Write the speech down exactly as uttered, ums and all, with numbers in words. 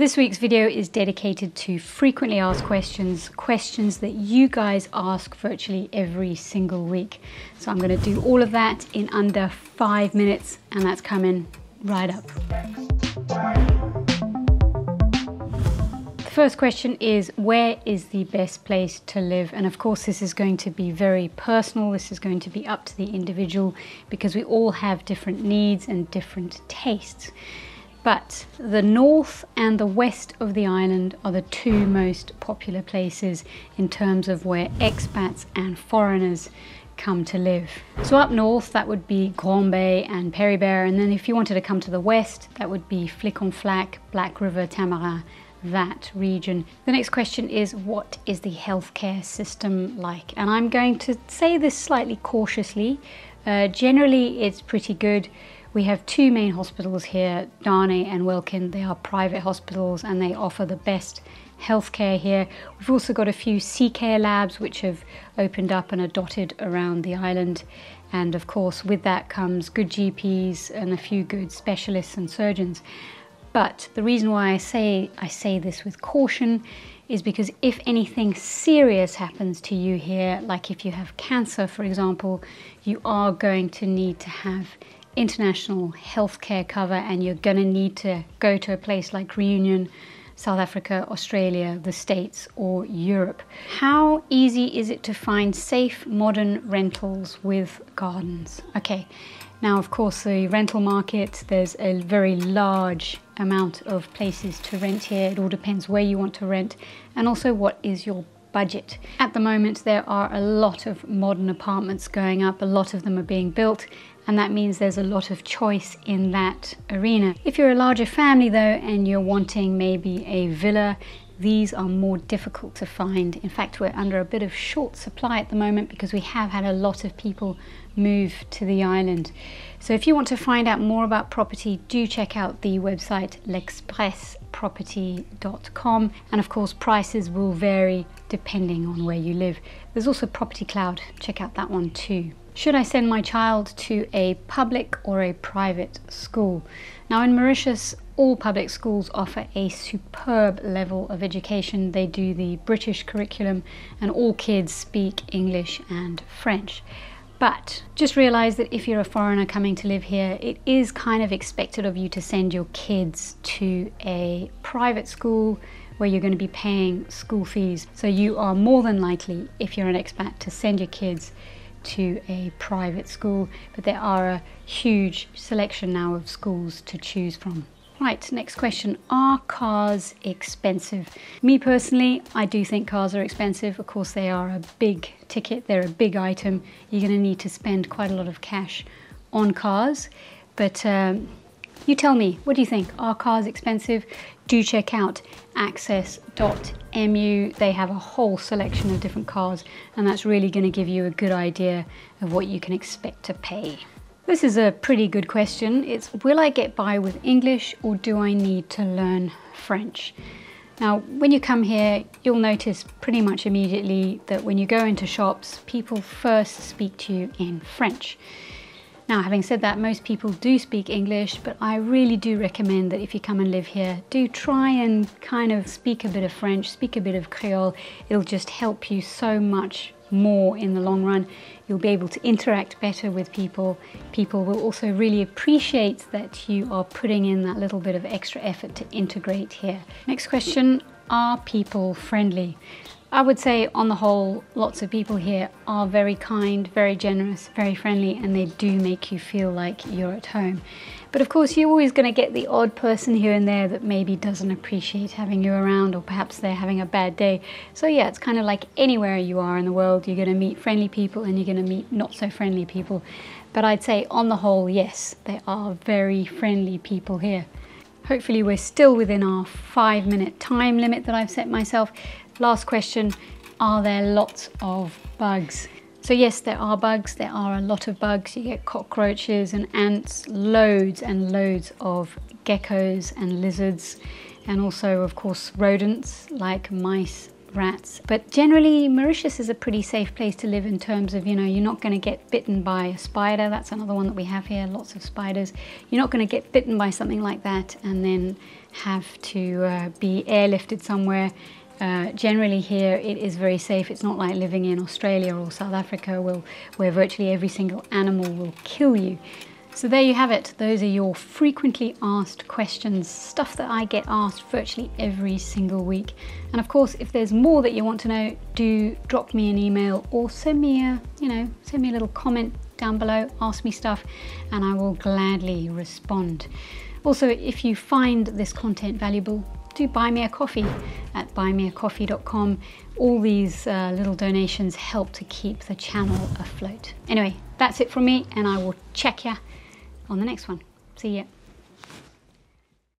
This week's video is dedicated to frequently asked questions, questions that you guys ask virtually every single week. So I'm going to do all of that in under five minutes, and that's coming right up. The first question is, where is the best place to live? And of course, this is going to be very personal. This is going to be up to the individual because we all have different needs and different tastes. But the north and the west of the island are the two most popular places in terms of where expats and foreigners come to live. So up north, that would be Grand Bay and Pereybere, and then if you wanted to come to the west, that would be Flic en Flac, Black River, Tamarin, that region. The next question is, what is the healthcare system like? And I'm going to say this slightly cautiously. Uh, generally, it's pretty good. We have two main hospitals here, Darnay and Wilkin. They are private hospitals and they offer the best healthcare here. We've also got a few C-care labs which have opened up and are dotted around the island. And of course, with that comes good G Ps and a few good specialists and surgeons. But the reason why I say I say this with caution is because if anything serious happens to you here, like if you have cancer, for example, you are going to need to have international healthcare cover, and you're going to need to go to a place like Reunion, South Africa, Australia, the States, or Europe. How easy is it to find safe modern rentals with gardens? Okay, now of course the rental market, there's a very large amount of places to rent here. It all depends where you want to rent and also what is your budget. At the moment there are a lot of modern apartments going up, a lot of them are being built, and that means there's a lot of choice in that arena. If you're a larger family though and you're wanting maybe a villa, these are more difficult to find. In fact, we're under a bit of short supply at the moment because we have had a lot of people move to the island. So if you want to find out more about property, do check out the website L'Express property dot com, and of course prices will vary depending on where you live. There's also Property Cloud, check out that one too. Should I send my child to a public or a private school? Now in Mauritius, all public schools offer a superb level of education. They do the British curriculum and all kids speak English and French. But just realize that if you're a foreigner coming to live here, it is kind of expected of you to send your kids to a private school where you're going to be paying school fees. So you are more than likely, if you're an expat, to send your kids to a private school, but there are a huge selection now of schools to choose from. Right, next question, are cars expensive? Me personally, I do think cars are expensive. Of course, they are a big ticket, they're a big item. You're gonna need to spend quite a lot of cash on cars, but um, you tell me, what do you think? Are cars expensive? Do check out access dot M U. They have a whole selection of different cars, and that's really going to give you a good idea of what you can expect to pay. This is a pretty good question. It's, will I get by with English or do I need to learn French? Now, when you come here, you'll notice pretty much immediately that when you go into shops, people first speak to you in French. Now, having said that, most people do speak English, but I really do recommend that if you come and live here, do try and kind of speak a bit of French, speak a bit of Creole. It'll just help you so much more in the long run. You'll be able to interact better with people. People will also really appreciate that you are putting in that little bit of extra effort to integrate here. Next question, are people friendly? I would say on the whole, lots of people here are very kind, very generous, very friendly, and they do make you feel like you're at home. But of course, you're always going to get the odd person here and there that maybe doesn't appreciate having you around, or perhaps they're having a bad day. So yeah, it's kind of like anywhere you are in the world, you're going to meet friendly people and you're going to meet not so friendly people. But I'd say on the whole, yes, they are very friendly people here. Hopefully we're still within our five minute time limit that I've set myself. Last question, are there lots of bugs? So yes, there are bugs, there are a lot of bugs. You get cockroaches and ants, loads and loads of geckos and lizards, and also of course rodents like mice, rats. But generally, Mauritius is a pretty safe place to live in terms of, you know, you're not going to get bitten by a spider. That's another one that we have here, lots of spiders. You're not going to get bitten by something like that and then have to uh, be airlifted somewhere. Uh, generally here it is very safe. It's not like living in Australia or South Africa where, where virtually every single animal will kill you. So there you have it. Those are your frequently asked questions, stuff that I get asked virtually every single week. And of course, if there's more that you want to know, do drop me an email or send me a, you know, send me a little comment down below, ask me stuff, and I will gladly respond. Also, if you find this content valuable, do buy me a coffee at buy me a coffee dot com. All these uh, little donations help to keep the channel afloat. Anyway, that's it from me, and I will check ya on the next one. See ya.